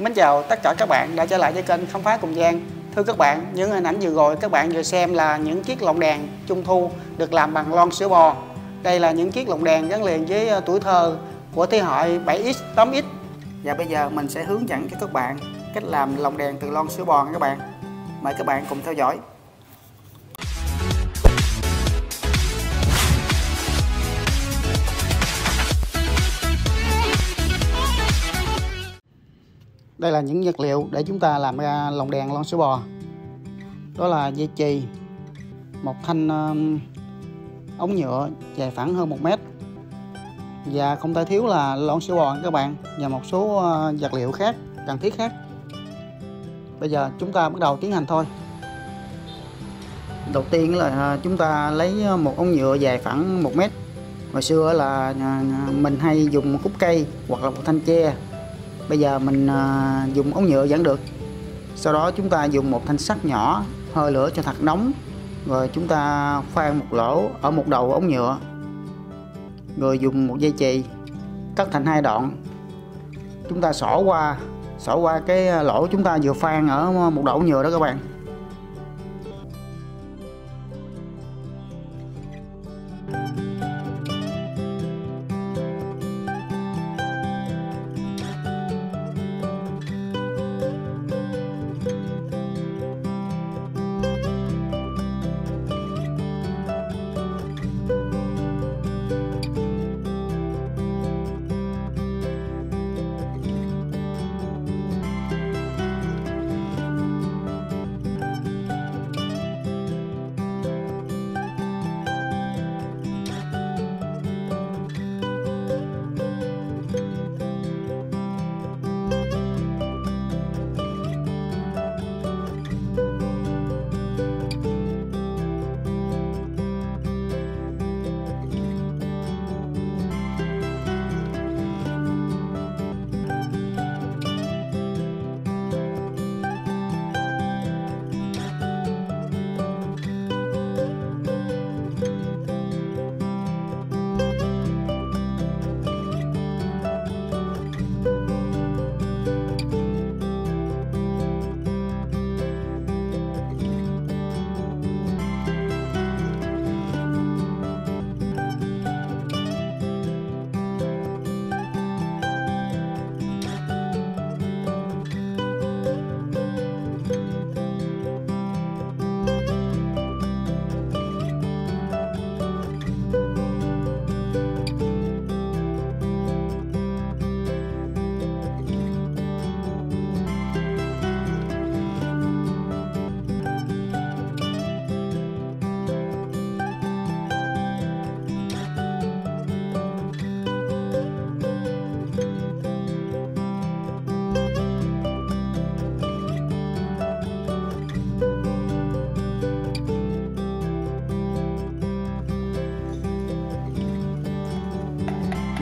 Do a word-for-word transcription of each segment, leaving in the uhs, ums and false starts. Mến chào tất cả các bạn đã trở lại với kênh Khám phá cùng Giang. Thưa các bạn, những hình ảnh vừa rồi các bạn vừa xem là những chiếc lồng đèn trung thu được làm bằng lon sữa bò. Đây là những chiếc lồng đèn gắn liền với tuổi thơ của thế hệ bảy x, tám x. Và bây giờ mình sẽ hướng dẫn cho các bạn cách làm lồng đèn từ lon sữa bò nha các bạn. Mời các bạn cùng theo dõi. Đây là những vật liệu để chúng ta làm ra lồng đèn lon sữa bò. Đó là dây chì, một thanh ống nhựa dài khoảng hơn một mét, và không thể thiếu là lon sữa bò các bạn, và một số vật liệu khác cần thiết khác. Bây giờ chúng ta bắt đầu tiến hành thôi. Đầu tiên là chúng ta lấy một ống nhựa dài khoảng một mét. Hồi xưa là mình hay dùng một khúc cây hoặc là một thanh tre. Bây giờ mình dùng ống nhựa vẫn được. Sau đó chúng ta dùng một thanh sắt nhỏ, hơi lửa cho thật nóng, rồi chúng ta khoan một lỗ ở một đầu ống nhựa, rồi dùng một dây chì cắt thành hai đoạn. Chúng ta xỏ qua xỏ qua cái lỗ chúng ta vừa khoan ở một đầu ống nhựa đó các bạn.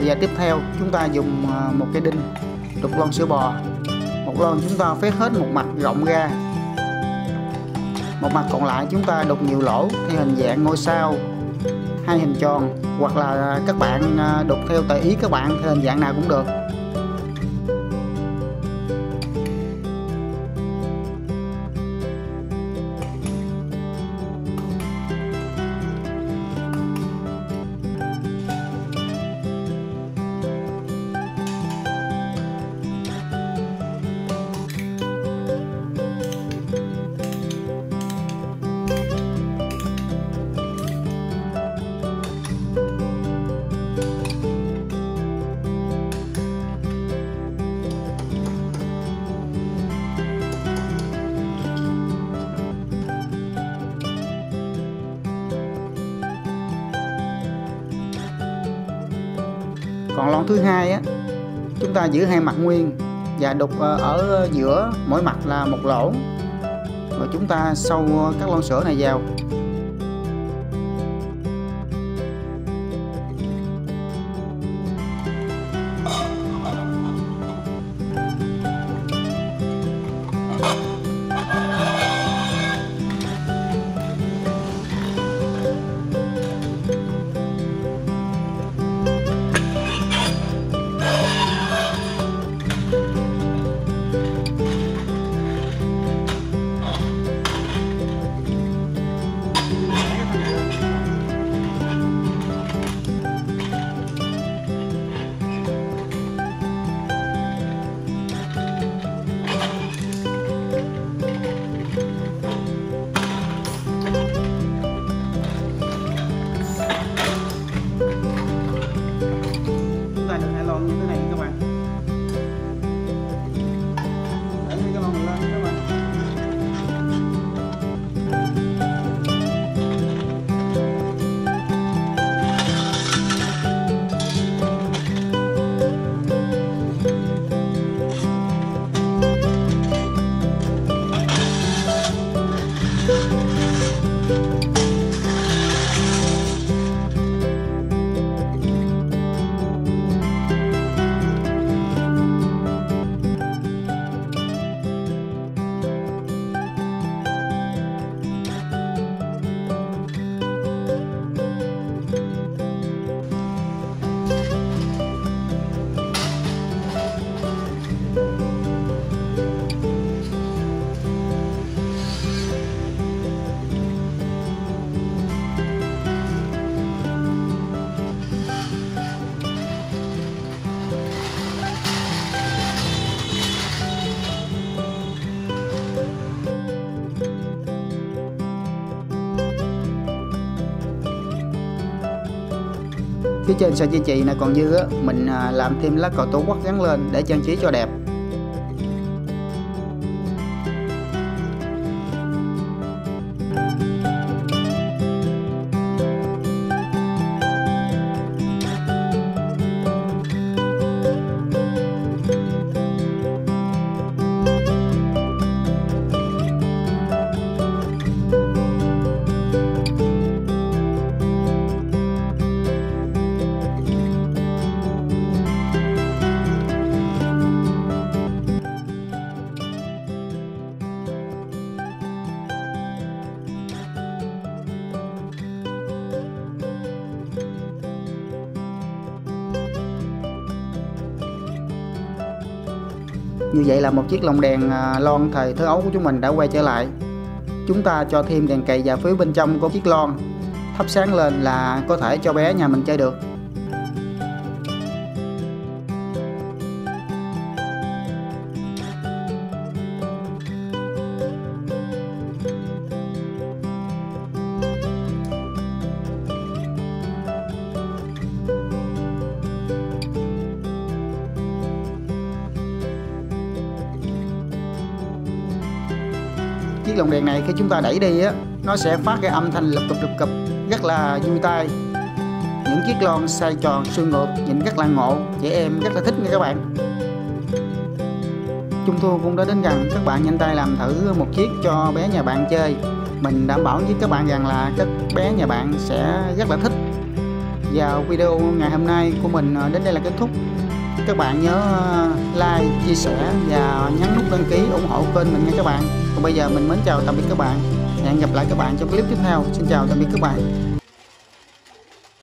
Và tiếp theo chúng ta dùng một cái đinh đục lon sữa bò. Một lon chúng ta phết hết một mặt rộng ra, một mặt còn lại chúng ta đục nhiều lỗ theo hình dạng ngôi sao, hai hình tròn, hoặc là các bạn đục theo tùy ý các bạn, theo hình dạng nào cũng được. Còn lon thứ hai á, chúng ta giữ hai mặt nguyên và đục ở giữa mỗi mặt là một lỗ, rồi chúng ta sâu các lon sữa này vào. Phía trên sợi dây chì này còn dư á, mình làm thêm lá cờ Tổ quốc gắn lên để trang trí cho đẹp. Như vậy là một chiếc lồng đèn lon thời thơ ấu của chúng mình đã quay trở lại. Chúng ta cho thêm đèn cầy và phiếu bên trong của chiếc lon, thắp sáng lên là có thể cho bé nhà mình chơi được. Chiếc lồng đèn này khi chúng ta đẩy đi á, nó sẽ phát cái âm thanh lập cập lập cập rất là vui tai. Những chiếc lon xoay tròn xuôi ngược nhìn rất là ngộ, trẻ em rất là thích nha các bạn. Trung thu cũng đã đến gần, các bạn nhanh tay làm thử một chiếc cho bé nhà bạn chơi. Mình đảm bảo với các bạn rằng là các bé nhà bạn sẽ rất là thích. Và video ngày hôm nay của mình đến đây là kết thúc. Các bạn nhớ like, chia sẻ và nhấn nút đăng ký ủng hộ kênh mình nha các bạn. Còn bây giờ mình mến chào tạm biệt các bạn. Hẹn gặp lại các bạn trong clip tiếp theo. Xin chào tạm biệt các bạn.